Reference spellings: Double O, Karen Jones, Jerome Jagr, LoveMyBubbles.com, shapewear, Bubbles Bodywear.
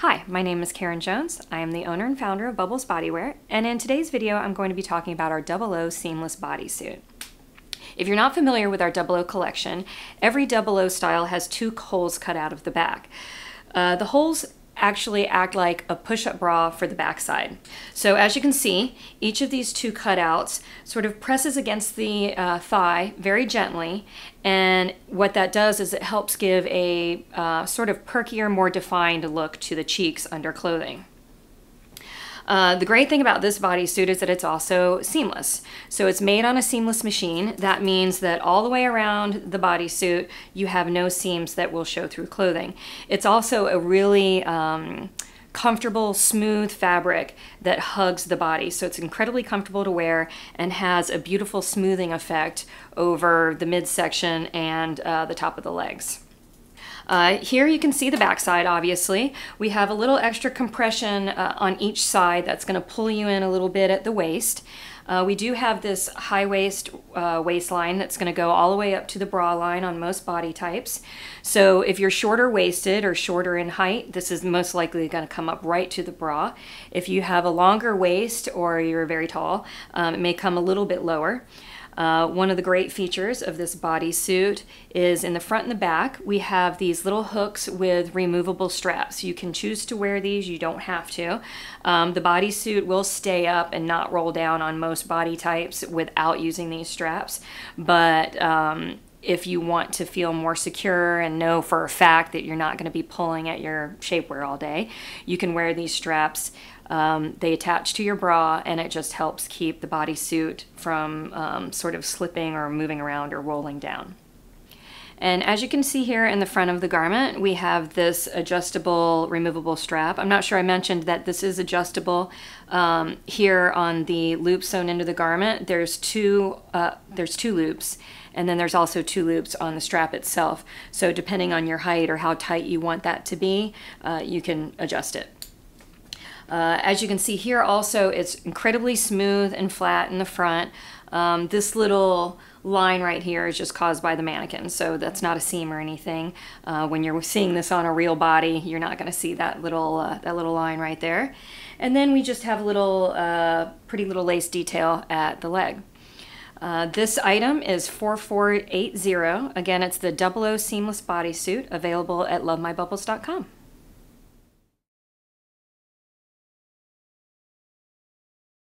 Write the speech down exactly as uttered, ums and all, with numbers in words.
Hi, my name is Karen Jones. I am the owner and founder of Bubbles Bodywear, and in today's video I'm going to be talking about our Double O seamless bodysuit. If you're not familiar with our Double O collection, every Double O style has two holes cut out of the back. Uh, the holes actually act like a push-up bra for the backside. So as you can see, each of these two cutouts sort of presses against the uh, thigh very gently, and what that does is it helps give a uh, sort of perkier, more defined look to the cheeks under clothing. Uh, the great thing about this bodysuit is that it's also seamless. So it's made on a seamless machine. That means that all the way around the bodysuit, you have no seams that will show through clothing. It's also a really um, comfortable, smooth fabric that hugs the body. So it's incredibly comfortable to wear and has a beautiful smoothing effect over the midsection and uh, the top of the legs. Uh, here you can see the backside, obviously. We have a little extra compression uh, on each side that's going to pull you in a little bit at the waist. Uh, we do have this high waist uh, waistline that's going to go all the way up to the bra line on most body types. So if you're shorter waisted or shorter in height, this is most likely going to come up right to the bra. If you have a longer waist or you're very tall, um, it may come a little bit lower. Uh, one of the great features of this bodysuit is in the front and the back, we have these little hooks with removable straps. You can choose to wear these, you don't have to. Um, the bodysuit will stay up and not roll down on most body types without using these straps, but um, if you want to feel more secure and know for a fact that you're not going to be pulling at your shapewear all day, you can wear these straps. Um, they attach to your bra, and it just helps keep the bodysuit from um, sort of slipping or moving around or rolling down. And as you can see here in the front of the garment, we have this adjustable, removable strap. I'm not sure I mentioned that this is adjustable. Um, here on the loop sewn into the garment, there's two, uh, there's two loops, and then there's also two loops on the strap itself. So depending on your height or how tight you want that to be, uh, you can adjust it. Uh, as you can see here also, it's incredibly smooth and flat in the front. Um, this little line right here is just caused by the mannequin, so that's not a seam or anything. Uh, when you're seeing this on a real body, you're not going to see that little uh, that little line right there. And then we just have a little uh, pretty little lace detail at the leg. Uh, this item is four four eight zero. Again, it's the Double O seamless bodysuit, available at Love My Bubbles dot com.